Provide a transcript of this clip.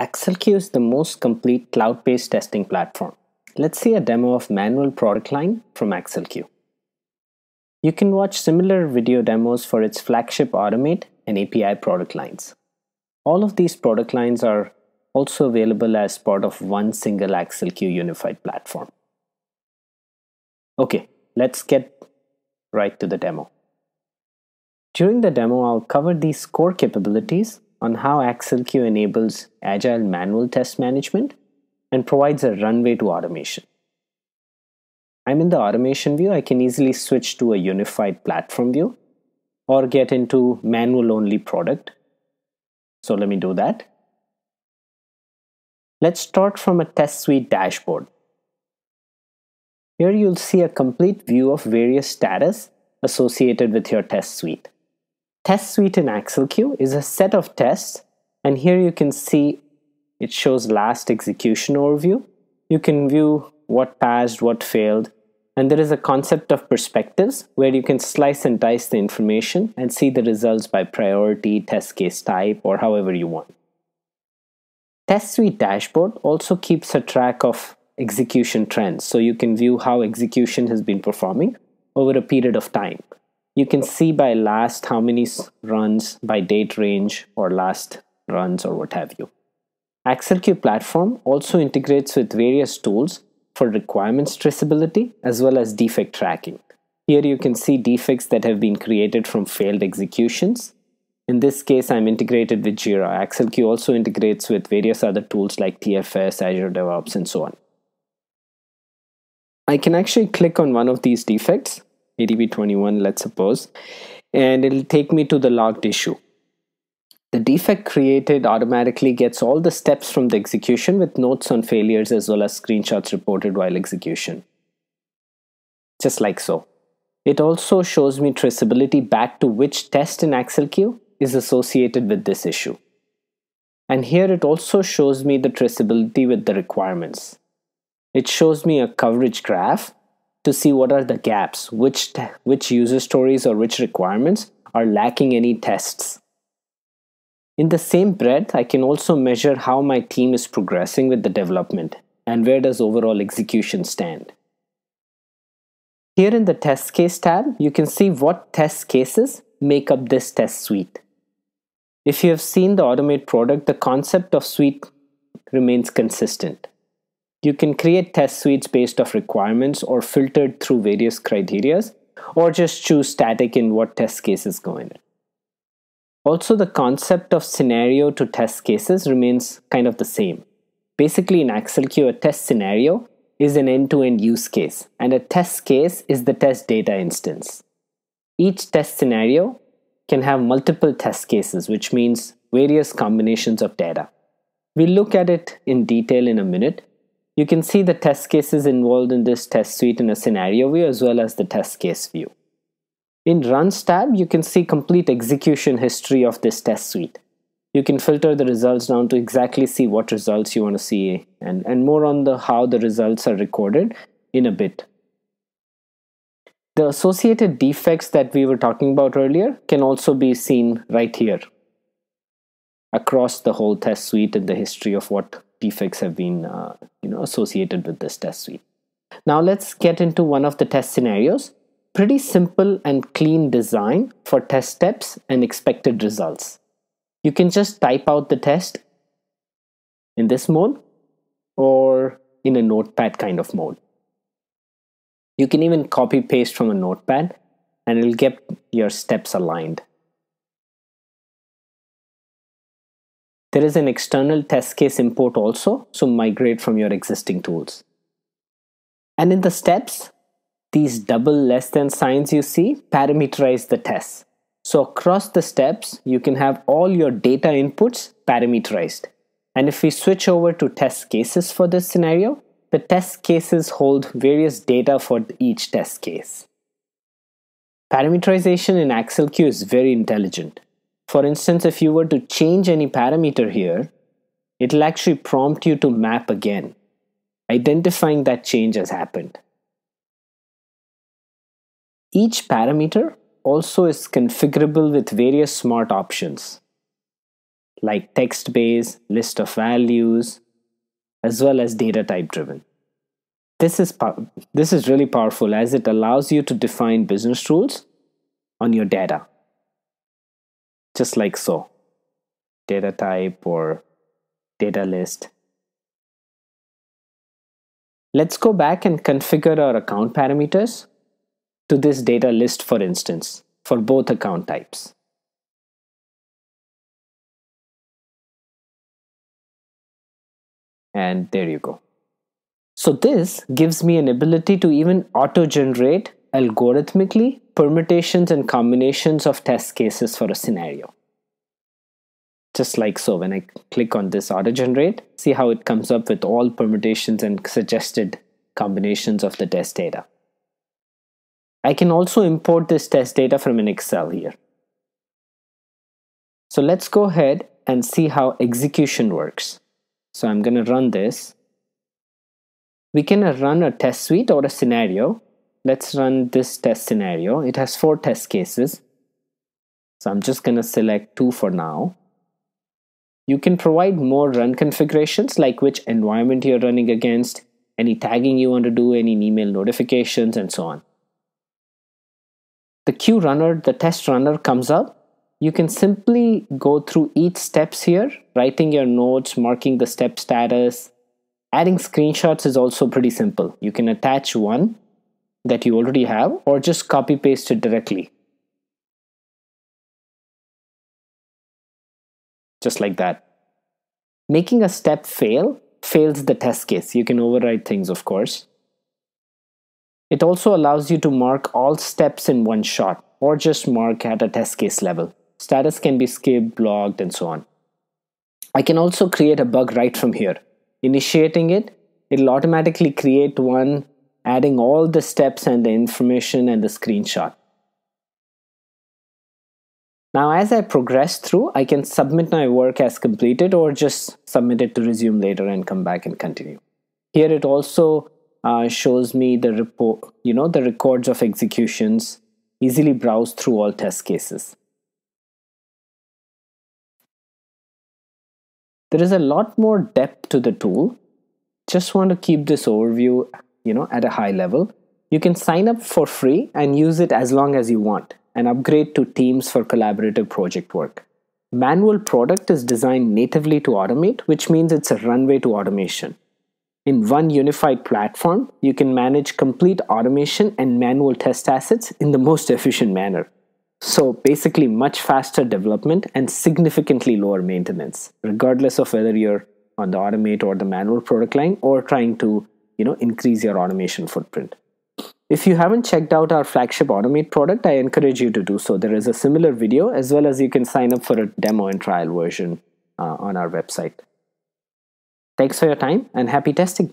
AccelQ is the most complete cloud-based testing platform. Let's see a demo of manual product line from AccelQ. You can watch similar video demos for its flagship Automate and API product lines. All of these product lines are also available as part of one single AccelQ unified platform. Okay, let's get right to the demo. During the demo, I'll cover these core capabilities on how AccelQ enables agile manual test management and provides a runway to automation. I'm in the automation view. I can easily switch to a unified platform view or get into manual only product. So let me do that. Let's start from a test suite dashboard. Here you'll see a complete view of various status associated with your test suite. Test suite in AccelQ is a set of tests, and here you can see it shows last execution overview. You can view what passed, what failed, and there is a concept of perspectives where you can slice and dice the information and see the results by priority, test case type, or however you want. Test suite dashboard also keeps a track of execution trends, so you can view how execution has been performing over a period of time. You can see by last how many runs, by date range, or last runs, or what have you. AccelQ platform also integrates with various tools for requirements traceability as well as defect tracking. Here you can see defects that have been created from failed executions. In this case, I'm integrated with Jira. AccelQ also integrates with various other tools like TFS, Azure DevOps, and so on. I can actually click on one of these defects, ADB21, let's suppose, and it'll take me to the logged issue. The defect created automatically gets all the steps from the execution with notes on failures as well as screenshots reported while execution. Just like so. It also shows me traceability back to which test in AccelQ is associated with this issue. And here it also shows me the traceability with the requirements. It shows me a coverage graph to see what are the gaps, which user stories or which requirements are lacking any tests. In the same breath, I can also measure how my team is progressing with the development and where does overall execution stand. Here in the test case tab, you can see what test cases make up this test suite. If you have seen the Automate product, the concept of suite remains consistent. You can create test suites based off requirements or filtered through various criteria, or just choose static in what test cases go in. Also, the concept of scenario to test cases remains kind of the same. Basically, in AccelQ, a test scenario is an end-to-end use case, and a test case is the test data instance. Each test scenario can have multiple test cases, which means various combinations of data. We'll look at it in detail in a minute. You can see the test cases involved in this test suite in a scenario view as well as the test case view. In Runs tab, you can see complete execution history of this test suite. You can filter the results down to exactly see what results you want to see, and more on how the results are recorded in a bit. The associated defects that we were talking about earlier can also be seen right here across the whole test suite and the history of what defects have been associated with this test suite. Now let's get into one of the test scenarios. Pretty simple and clean design for test steps and expected results. You can just type out the test in this mode or in a notepad kind of mode. You can even copy paste from a notepad and it'll get your steps aligned. There is an external test case import also, so migrate from your existing tools. And in the steps, these double less than signs you see parameterize the tests. So across the steps, you can have all your data inputs parameterized. And if we switch over to test cases for this scenario, the test cases hold various data for each test case. Parameterization in AccelQ is very intelligent. For instance, if you were to change any parameter here, it'll actually prompt you to map again, identifying that change has happened. Each parameter also is configurable with various smart options like text-based, list of values, as well as data type-driven. This is really powerful as it allows you to define business rules on your data. Just like so, data type or data list. Let's go back and configure our account parameters to this data list, for instance, for both account types. And there you go. So this gives me an ability to even auto-generate algorithmically permutations and combinations of test cases for a scenario. Just like so, when I click on this auto generate, see how it comes up with all permutations and suggested combinations of the test data. I can also import this test data from an Excel here. So let's go ahead and see how execution works. So I'm going to run this. We can run a test suite or a scenario. Let's run this test scenario. It has 4 test cases. So I'm just going to select 2 for now. You can provide more run configurations like which environment you're running against, any tagging you want to do, any email notifications, and so on. The queue runner, the test runner comes up. You can simply go through each steps here, writing your notes, marking the step status. Adding screenshots is also pretty simple. You can attach one that you already have or just copy paste it directly. Just like that. Making a step fail fails the test case. You can override things, of course. It also allows you to mark all steps in one shot or just mark at a test case level. Status can be skipped, blocked, and so on. I can also create a bug right from here. Initiating it, it'll automatically create one, adding all the steps and the information and the screenshot. Now, as I progress through, I can submit my work as completed or just submit it to resume later and come back and continue. Here it also shows me the report, the records of executions, easily browse through all test cases. There is a lot more depth to the tool. Just want to keep this overview, at a high level. You can sign up for free and use it as long as you want. And upgrade to Teams for collaborative project work. Manual product is designed natively to automate, which means it's a runway to automation. In one unified platform, you can manage complete automation and manual test assets in the most efficient manner. So basically much faster development and significantly lower maintenance, regardless of whether you're on the automate or the manual product line or trying to, increase your automation footprint. If you haven't checked out our flagship Automate product, I encourage you to do so. There is a similar video as well as you can sign up for a demo and trial version on our website. Thanks for your time and happy testing.